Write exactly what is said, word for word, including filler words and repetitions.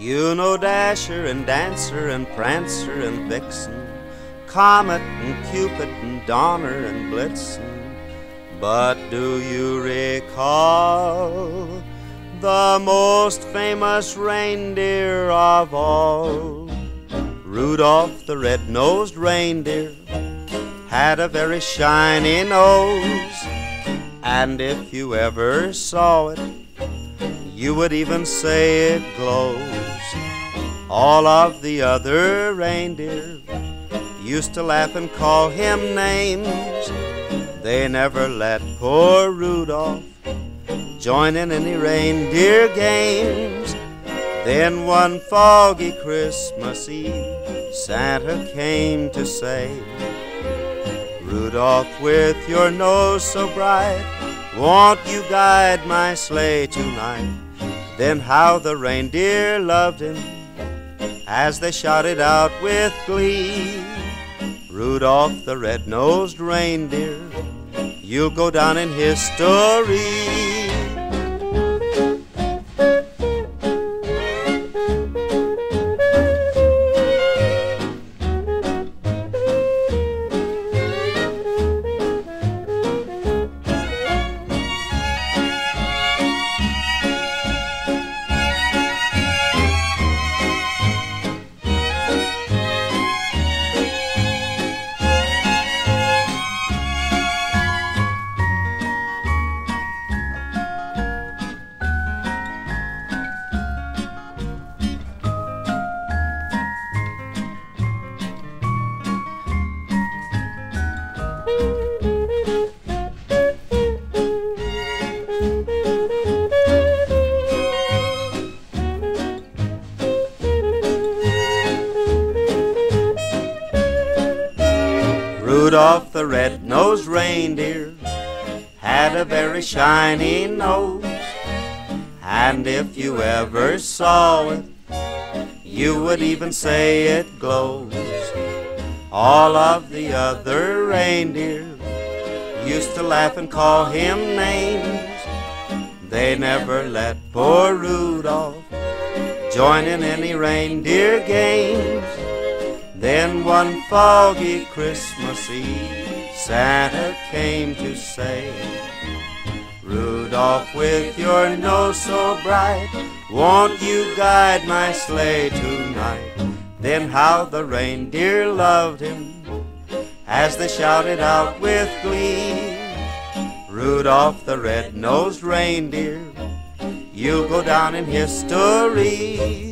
You know Dasher and Dancer and Prancer and Vixen, Comet and Cupid and Donner and Blitzen, but do you recall the most famous reindeer of all? Rudolph the red-nosed reindeer had a very shiny nose, and if you ever saw it, you would even say it glows. All of the other reindeer used to laugh and call him names. They never let poor Rudolph join in any reindeer games. Then one foggy Christmas Eve, Santa came to say, Rudolph, with your nose so bright, won't you guide my sleigh tonight? Then how the reindeer loved him as they shouted out with glee, Rudolph the red-nosed reindeer, you'll go down in history. Rudolph the red-nosed reindeer had a very shiny nose, and if you ever saw it, you would even say it glows. All of the other reindeer used to laugh and call him names. They never let poor Rudolph join in any reindeer games. Then one foggy Christmas Eve, Santa came to say, Rudolph, with your nose so bright, won't you guide my sleigh tonight? Then how the reindeer loved him as they shouted out with glee, Rudolph the red-nosed reindeer, you'll go down in history.